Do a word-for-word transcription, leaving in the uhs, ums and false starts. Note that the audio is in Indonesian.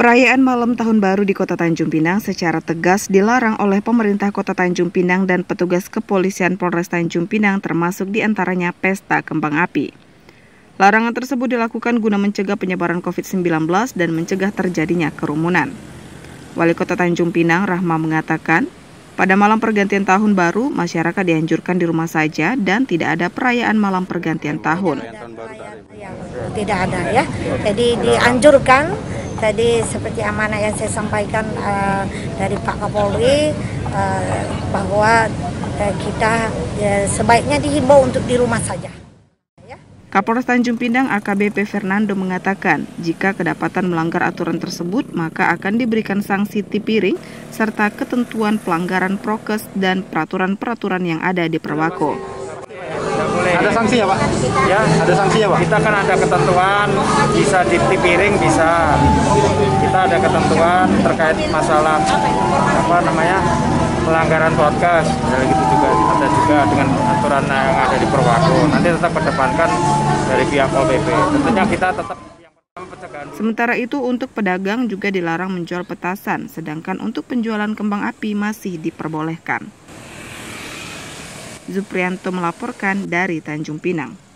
Perayaan malam tahun baru di Kota Tanjung Pinang secara tegas dilarang oleh pemerintah Kota Tanjung Pinang dan petugas kepolisian Polres Tanjung Pinang, termasuk diantaranya pesta kembang api. Larangan tersebut dilakukan guna mencegah penyebaran covid sembilan belas dan mencegah terjadinya kerumunan. Wali Kota Tanjung Pinang, Rahma, mengatakan, pada malam pergantian tahun baru, masyarakat dianjurkan di rumah saja dan tidak ada perayaan malam pergantian tahun. Tidak ada ya, jadi dianjurkan. Tadi seperti amanah yang saya sampaikan uh, dari Pak Kapolri uh, bahwa uh, kita uh, sebaiknya dihimbau untuk di rumah saja. Kapolres Tanjung Pindang A K B P Fernando mengatakan, jika kedapatan melanggar aturan tersebut maka akan diberikan sanksi tipiring serta ketentuan pelanggaran prokes dan peraturan-peraturan yang ada di Perwako. Ada sanksi ya Pak? Ya, ada sanksi ya Pak? Kita kan ada ketentuan, bisa ditipiring, bisa. Kita ada ketentuan terkait masalah apa namanya pelanggaran prokes, misalnya gitu juga. Ada juga dengan aturan yang ada di Perwako. Nanti tetap kedepankan dari pihak Pol P P. Tentunya kita tetap yang pertama pencegahan. Sementara itu untuk pedagang juga dilarang menjual petasan, sedangkan untuk penjualan kembang api masih diperbolehkan. Zuprianto melaporkan dari Tanjung Pinang.